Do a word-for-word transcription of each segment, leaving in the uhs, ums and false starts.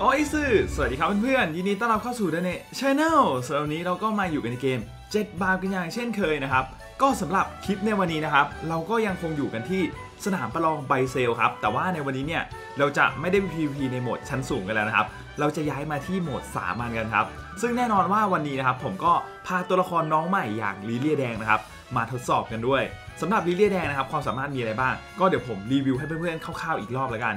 อ๋อไอซื่อสวัสดีครับเพื่อนๆยินดีต้อนรับเข้าสู่DaNe Channel สำหรับวันนี้เราก็มาอยู่กันในเกมเจ็ดบาปกันอย่างเช่นเคยนะครับก็สำหรับคลิปในวันนี้นะครับเราก็ยังคงอยู่กันที่สนามประลองไบเซลครับแต่ว่าในวันนี้เนี่ยเราจะไม่ได้ พี วี พี ในโหมดชั้นสูงกันแล้วนะครับเราจะย้ายมาที่โหมดสามัญกันครับซึ่งแน่นอนว่าวันนี้นะครับผมก็พาตัวละครน้องใหม่อย่างลิเลียแดงนะครับมาทดสอบกันด้วยสำหรับลิเลียแดงนะครับความสามารถมีอะไรบ้างก็เดี๋ยวผมรีวิวให้เพื่อนๆคร่าวๆอีกรอบแล้วกัน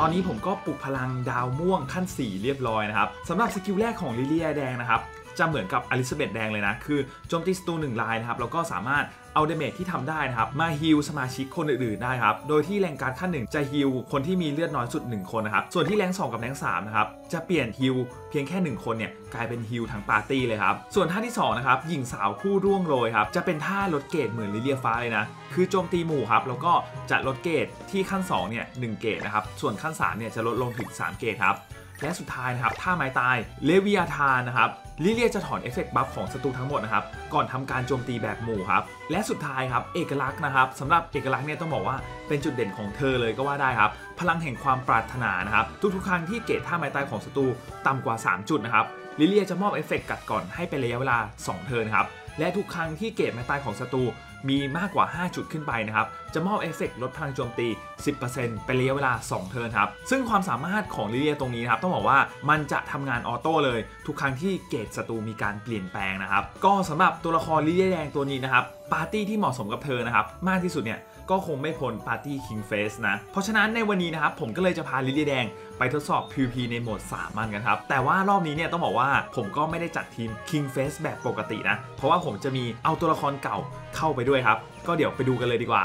ตอนนี้ผมก็ปลุกพลังดาวม่วงขั้นสี่เรียบร้อยนะครับสำหรับสกิลแรกของลิเลียแดงนะครับจะเหมือนกับอลิซาเบธแดงเลยนะคือโจมตีศัตรูหนึ่งลายนะครับแล้วก็สามารถเอาเดเมจที่ทำได้นะครับมาฮีลสมาชิกคนอื่นๆได้ครับโดยที่แรงการ์ดขั้นหนึ่งจะฮีลคนที่มีเลือดน้อยสุดหนึ่งคนนะครับส่วนที่แรงสองกับแรงสามนะครับจะเปลี่ยนฮีลเพียงแค่หนึ่งคนเนี่ยกลายเป็นฮีลทั้งปาร์ตี้เลยครับส่วนท่าที่สองนะครับหญิงสาวผู้ร่วงโรยครับจะเป็นท่าลดเกรดเหมือนลิเลียฟ้าเลยนะคือโจมตีหมู่ครับแล้วก็จะลดเกรดที่ขั้นสองเนี่ยหนึ่งเกรดนะครับส่วนขั้นสามเนี่ยจะลดลงถึงสามเกรดครับและสุดท้ายนะครับท่าไม้ตายเลวิอาธานนะครับลิเลียจะถอนเอฟเฟกต์บัฟของศัตรูทั้งหมดนะครับก่อนทำการโจมตีแบบหมู่ครับและสุดท้ายครับเอกลักษณ์นะครับสำหรับเอกลักษณ์เนี่ยต้องบอกว่าเป็นจุดเด่นของเธอเลยก็ว่าได้ครับพลังแห่งความปรารถนานะครับทุกๆครั้งที่เกรดท่าไม้ตายของศัตรูต่ำกว่าสามจุดนะครับลิเลียจะมอบเอฟเฟกต์กัดก่อนให้เป็นระยะเวลาสองเทิร์นครับและทุกครั้งที่เกรดไม้ตายของศัตรูมีมากกว่าห้าจุดขึ้นไปนะครับจะมอบเอฟเฟกต์ลดพลังโจมตี สิบเปอร์เซ็นต์ เป็นระยะเวลาสองเทิร์นครับซึ่งความสามารถของลิเลียตรงนี้นะครับต้องบอกว่ามันจะทำงานออโต้เลยทุกครั้งที่เกรดศัตรูมีการเปลี่ยนแปลงนะครับก็สำหรับตัวละครลิเลียแดงตัวนี้นะครับปาร์ตี้ที่เหมาะสมกับเธอนะครับมากที่สุดเนี่ยก็คงไม่พ้นปาร์ตี้คิงเฟสนะเพราะฉะนั้นในวันนี้นะครับผมก็เลยจะพาลิเลียแดงไปทดสอบ พี วี พี ในโหมดสามัญกันครับแต่ว่ารอบนี้เนี่ยต้องบอกว่าผมก็ไม่ได้จัดทีมคิงเฟสแบบปกตินะเพราะว่าผมจะมีเอาตัวละครเก่าเข้าไปด้วยครับก็เดี๋ยวไปดูกันเลยดีกว่า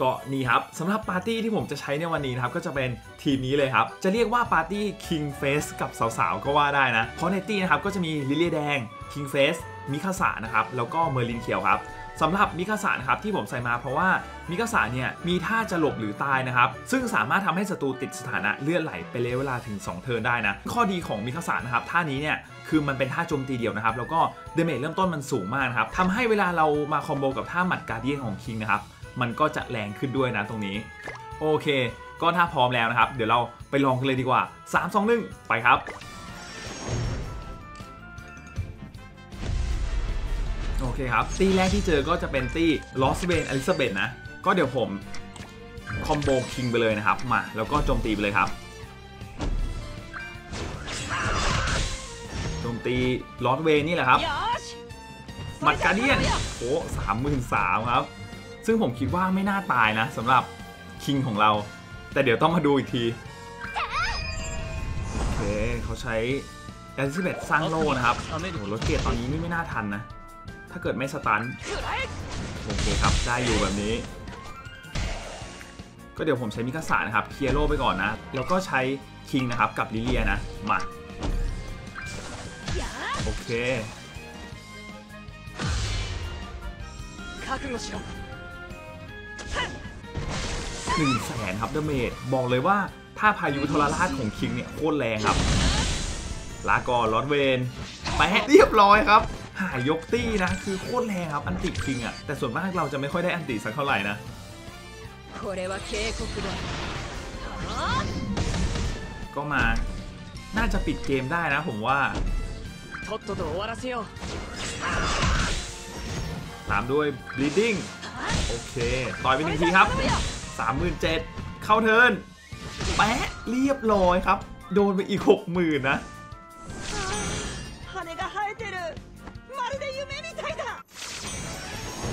ก็นี่ครับสำหรับปาร์ตี้ที่ผมจะใช้ในวันนี้นะครับก็จะเป็นทีมนี้เลยครับจะเรียกว่าปาร์ตี้คิงเฟสกับสาวๆก็ว่าได้นะเพราะในตี้นะครับก็จะมีลิเลียแดงคิงเฟสมิคาสะนะครับแล้วก็เมอร์ลินเขียวครับสำหรับมิคาสะนะครับที่ผมใส่มาเพราะว่ามิคาสะเนี่ยมีท่าจะหลบหรือตายนะครับซึ่งสามารถทำให้ศัตรูติดสถานะเลือดไหลไปเลยเวลาถึงสองเทิร์นได้นะข้อดีของมิคาสะนะครับท่านี้เนี่ยคือมันเป็นท่าโจมตีเดียวนะครับแล้วก็เดเมจเริ่มต้นมันสูงมากนะครับทำให้เวลาเรามาคอมโบกับท่าหมัดการ์เดียนของคิงนะครับมันก็จะแรงขึ้นด้วยนะตรงนี้โอเคก็ถ้าพร้อมแล้วนะครับเดี๋ยวเราไปลองกันเลยดีกว่าสาม สอง หนึ่งไปครับโอเคครับตีแรกที่เจอก็จะเป็นตีลอสเวนอลิซาเบธนะก็เดี๋ยวผมคอมโบคิงไปเลยนะครับมาแล้วก็โจมตีไปเลยครับโจมตีลอสเวนนี่แหละครับหมัดการ์เดียนโอ้สามหมื่นสามครับซึ่งผมคิดว่าไม่น่าตายนะสำหรับคิงของเราแต่เดี๋ยวต้องมาดูอีกทีโอเคเขาใช้อลิซาเบธสร้างโลนะครับโอ้รถเกียร์ตอนนี้นี่ไม่น่าทันนะถ้าเกิดไม่สตันโอเคครับได้อยู่แบบนี้ก็เดี๋ยวผมใช้มิคาสะนะครับเคลียร์โลไปก่อนนะแล้วก็ใช้คิงนะครับกับลิเลียนะมาโอเคหนึ่งแสนครับดาเมจบอกเลยว่าถ้าพายุทรราชของคิงเนี่ยโคตรแรงครับลากรลอดเวนไปให้เรียบร้อยครับหายกตี้นะคือโคตรแรงครับอันติคิงอ่ะแต่ส่วนมากเราจะไม่ค่อยได้อันติสักเท่าไหร่นะก็มาน่าจะปิดเกมได้นะผมว่าตามด้วย bleeding โอเคต่อยไปหนึ่งทีครับ สามหมื่นเจ็ดพัน เข้าเทิร์นแปะเรียบร้อยครับโดนไปอีก หกหมื่น นะ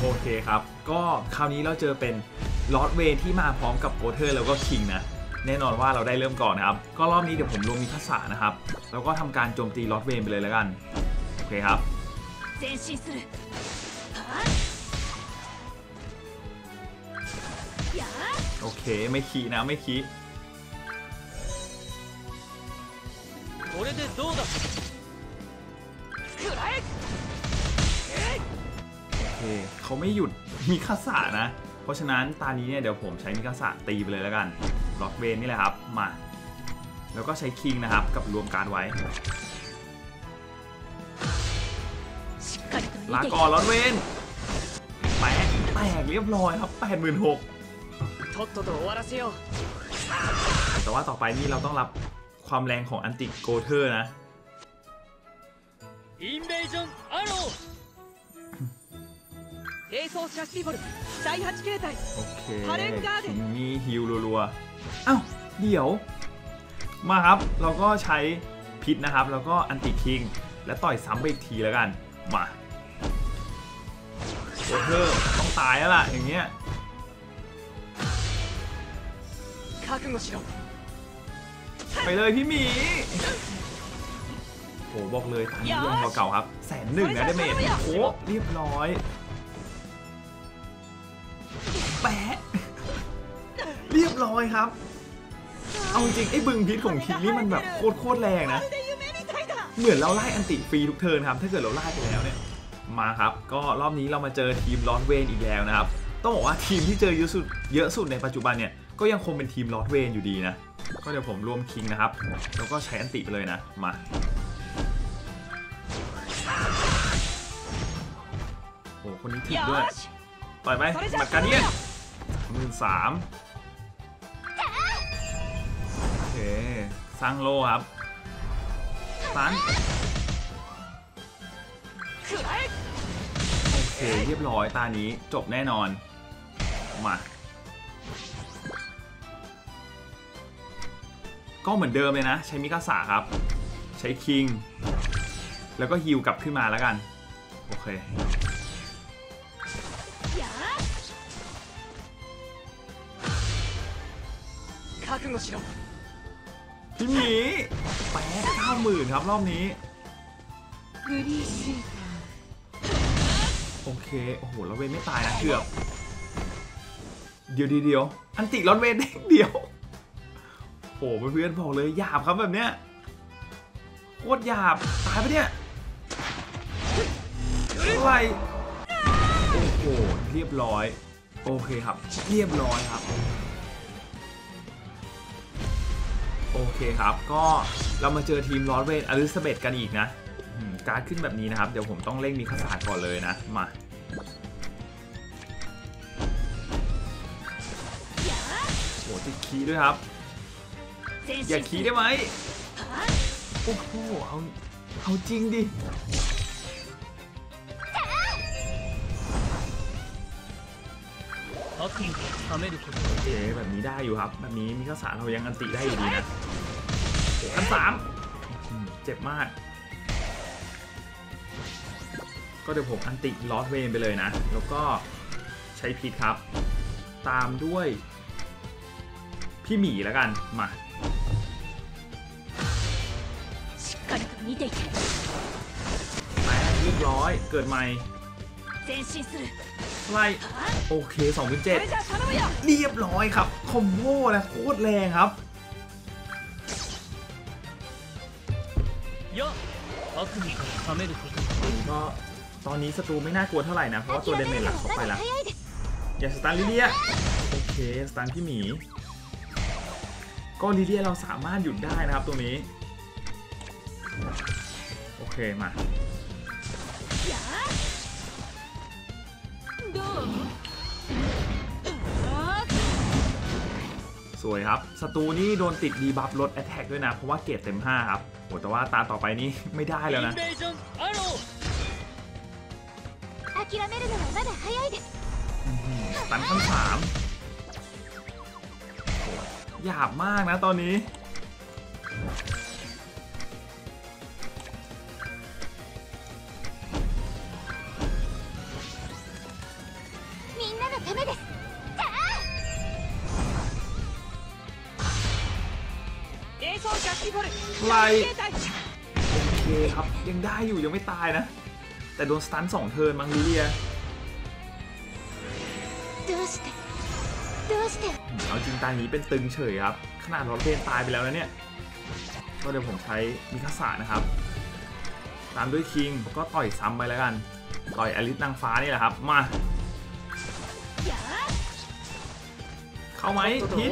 โอเคครับก็คราวนี้เราเจอเป็นลอร์ดเวย์ที่มาพร้อมกับโกเทอร์แล้วก็คิงนะแน่นอนว่าเราได้เริ่มก่อนนะครับก็รอบนี้เดี๋ยวผมลงมีทักษะนะครับแล้วก็ทำการโจมตีลอร์ดเวย์ไปเลยแล้วกันโอเคครับโอเคไม่ขี้นะไม่ขี้เขาไม่หยุดมิคาสะนะเพราะฉะนั้นตานี้เนี่ยเดี๋ยวผมใช้มิคาสะตีไปเลยแล้วกันล็อกเวนนี่แหละครับมาแล้วก็ใช้คิงนะครับกับรวมการไว้ลาก่อนล็อกเวนแตกแตกเรียบร้อยครับ แปดหมื่นหกพัน แต่ว่าต่อไปนี่เราต้องรับความแรงของอันติโกเทอร์นะอินเวชั่นอาร์โร่เรโซชัสติบอลไดฮาจิเกตัยโอเคมีฮิลรัวๆอ้าวเดี๋ยวมาครับเราก็ใช้พิษนะครับแล้วก็อันติคิงและต่อยซ้ำไปอีกทีแล้วกันมาโกเทอร์ต้องตายแล้วล่ะอย่างเงี้ยไปเลยพี่หมีโอ้บอกเลยตามเรื่องเก่าๆครับแสนหนึ่งนะได้เมทโอ้เรียบร้อยแปะเรียบร้อยครับเอาจริงไอ้บึงพิษของคิรี่มันแบบโคตรๆแรงนะเหมือนเราไล่อันติฟรีทุกเทิร์นครับถ้าเกิดเราไล่ไปแล้วเนี่ยมาครับก็รอบนี้เรามาเจอทีมลอสเวนอีกแล้วนะครับต้องบอกว่าทีมที่เจอเยอะสุดเยอะสุดในปัจจุบันเนี่ยก็ยังคงเป็นทีมลอสเวนอยู่ดีนะก็เดี๋ยวผมรวมคิงนะครับแล้วก็ใช้อันติไปเลยนะมาโอ้คนนี้ถีบด้วยต่อยไปหมัดการเดียนหมื่นสามโอเคสร้างโลครับสานโอเคเรียบร้อยตานี้จบแน่นอนมาก็เหมือนเดิมเลยนะใช้มิกาสะครับใช้คิงแล้วก็ฮิลกลับขึ้นมาแล้วกันโอเคพี่หมีแปดเก้าหมื่นครับรอบนี้โอเคโอ้โหลอดเวนไม่ตายนะเกือบเดี๋ยวเดี๋ยวอันติลอดเวนเดียวโอ้โหเพื่อนบอกเลยหยาบครับแบบเนี้ยโคตรหยาบตายไปเนี่ยอะไรโอ้โหเรียบร้อยโอเคครับเรียบร้อยครับโอเคครับก็เรามาเจอทีมลอสเวนอลิซาเบธกันอีกนะการ์ดขึ้นแบบนี้นะครับเดี๋ยวผมต้องเร่งมีข้อสารก่อนเลยนะมาโอ้โหติดคีด้วยครับอย่าขี้ได้ไหมโอ้โหเอาเอาจริงดิโอเคแบบนี้ได้อยู่ครับแบบนี้มีข้าวสารเรายังอันติได้อยู่ดีนะอันสามเจ็บมากก็เดี๋ยวผมอันติลอสเวนไปเลยนะแล้วก็ใช้พิษครับตามด้วยพี่หมีแล้วกันมาไปเรียบร้อยเกิดใหม่ไล่โอเคสองพันเจ็ดเรียบร้อยครับคอมโบนะโคตรแรงครับก็ตอนนี้ศัตรูไม่น่ากลัวเท่าไหร่นะเพราะว่าตัวเดเมจหลักเข้าไปแล้วอย่าสตันลิเลียโอเคสตันพี่หมีก็ลิเลียเราสามารถหยุดได้นะครับตรงนี้โอเคมาสวยครับศัตรูนี่โดนติดดีบัฟลดแอตแทกด้วยนะเพราะว่าเกรดเต็มห้าครับโหแต่ว่าตาต่อไปนี่ไม่ได้แล้วนะตันขั้นสามหยาบมากนะตอนนี้ไล่โอเคครับยังได้อยู่ยังไม่ตายนะแต่โดนสตันสองเทิร์นมังลิเลียเอาจริงตานี้เป็นตึงเฉยครับขนาดลอสเวนตายไปแล้วนะเนี่ยก็เดี๋ยวผมใช้มิคาสะนะครับตามด้วยคิงก็ต่อยซ้ำไปแล้วกันต่อยอลิซนางฟ้านี่แหละครับมาเข้าไหมพีท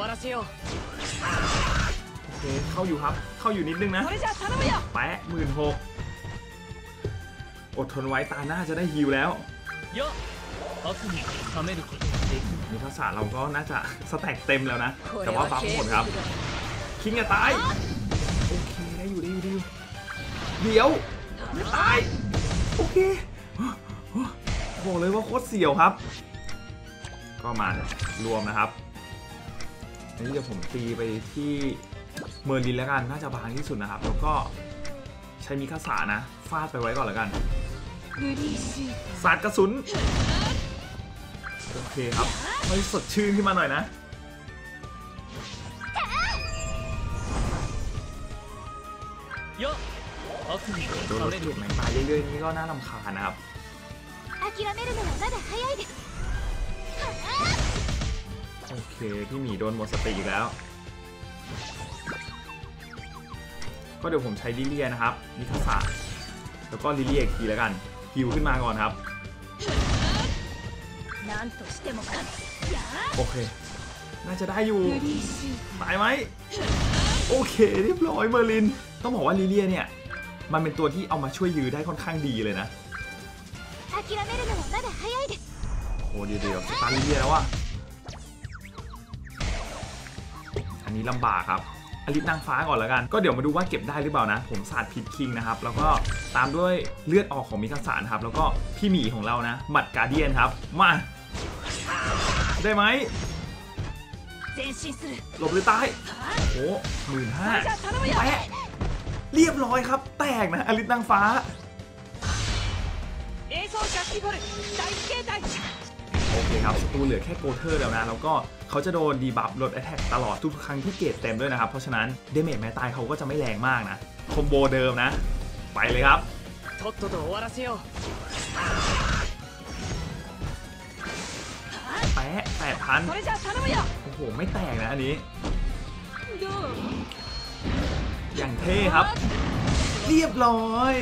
โอเคเข้าอยู่ครับเข้าอยู่นิดนึงนะแปะหมื่นหกอดทนไว้ตาหน้าจะได้ฮิวแล้วมีทักษะเราก็น่าจะสแต็กเต็มแล้วนะแต่ว่าบัฟหมดครับ คิงอะตายโอเคได้อยู่ได้อยู่ได้อยู่เดี๋ยวไม่ตายโอเคบอกเลยว่าโคตรเสี่ยวครับก็มารวมนะครับอันนี้เดี๋ยวผมตีไปที่เมอร์ลินแล้วกันน่าจะบางที่สุดนะครับแล้วก็ใช้มีข้าสานะฟาดไปไว้ก่อนแล้วกันสาดกระสุนโอเคครับให้สดชื่นขึ้นมาหน่อยนะโดนรถถูกแมงตายเรื่อยๆนี่ก็น่ารำคาญนะครับโอเคพี่หมีโดนหมดสติอีกแล้วก็เดี๋ยวผมใช้ลิเลียนะครับนิทัศน์แล้วก็ลิเลียอีกทีแล้วกันฮิวขึ้นมาก่อนครับโอเคน่าจะได้อยู่ตายไหมโอเคเรียบร้อยเมอร์ลินต้องบอกว่าลิเลียเนี่ยมันเป็นตัวที่เอามาช่วยยื้อได้ค่อนข้างดีเลยนะโอ้เดี๋ยวเดี๋ยวตายลิเลียแล้วว่ะอันนี้ลำบากครับอลิฟนางฟ้าก่อนแล้วกันก็เดี๋ยวมาดูว่าเก็บได้หรือเปล่านะผมสาดพิษคิงนะครับแล้วก็ตามด้วยเลือดออกของมิคาสานะครับแล้วก็พี่หมีของเรานะหมัดการ์เดียนครับมาได้ไหมหลบหรือตายโอ้หมื่นห้าแตกเรียบร้อยครับแตกนะอลิฟนางฟ้าโอเคครับศัตรูเหลือแค่โกเทอร์แล้วนะแล้วก็เขาจะโดนดีบัฟลดแอทแทกตลอดทุกครั้งที่เกรดเต็มด้วยนะครับเพราะฉะนั้นเดเมจแม้ตายเขาก็จะไม่แรงมากนะคอมโบเดิมนะไปเลยครับแปะแปดพันโอ้โหไม่แตกนะอันนี้อย่างเท่ครับเรียบร้อย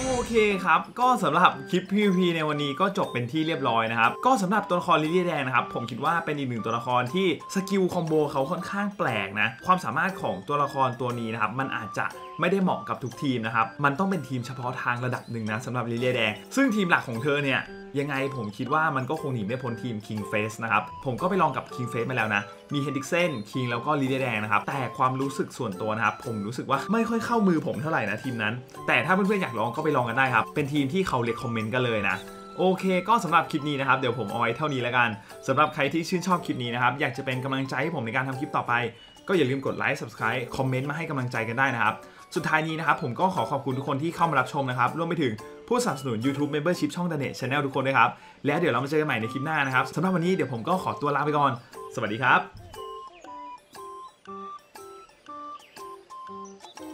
โอเคครับก็สำหรับคลิป พี วี พี ในวันนี้ก็จบเป็นที่เรียบร้อยนะครับก็สำหรับตัวละครลิเลียแดงนะครับผมคิดว่าเป็นอีกหนึ่งตัวละครที่สกิลคอมโบเขาค่อนข้างแปลกนะความสามารถของตัวละครตัวนี้นะครับมันอาจจะไม่ได้เหมาะกับทุกทีมนะครับมันต้องเป็นทีมเฉพาะทางระดับหนึ่งนะสำหรับลิเลียแดงซึ่งทีมหลักของเธอเนี่ยยังไงผมคิดว่ามันก็คงหนีไม่พ้นทีม King Face นะครับผมก็ไปลองกับ King Face มาแล้วนะมีเฮนดิกเซน คิง แล้วก็ลิเลียแดงนะครับแต่ความรู้สึกส่วนตัวนะครับผมรู้สึกว่าไม่ค่อยเข้ามือผมเท่าไหร่นะทีมนั้นแต่ถ้าเพื่อนๆอยากลองก็ไปลองกันได้ครับเป็นทีมที่เขาเลคคอมเมนต์กันเลยนะโอเคก็สำหรับคลิปนี้นะครับเดี๋ยวผมเอาไว้เท่านี้แล้วกันสำหรับใครที่ชื่นชอบคลิปนี้นะครับอยากจะเป็นกำลังใจให้ผมในการทำคลิปต่อไปก็อย่าลืมกดไลค์ Subscribe คอมเมนต์มาให้กำลังใจกันได้นะครับสุดท้ายนี้นะครับผมก็ขอขอบคุณทุกคนที่เข้ามารับชมนะครับรวมไปถึงผู้สนับสนุน YouTube Membership ช่อง DaNe Channel ทุกคนด้วยครับและเดี๋ยวเรามาเจอกันใหม่ในคลิปหน้านะครับสำหรับวันนี้เดี๋ยวผมก็ขอตัวลาไปก่อนสวัสดีครับ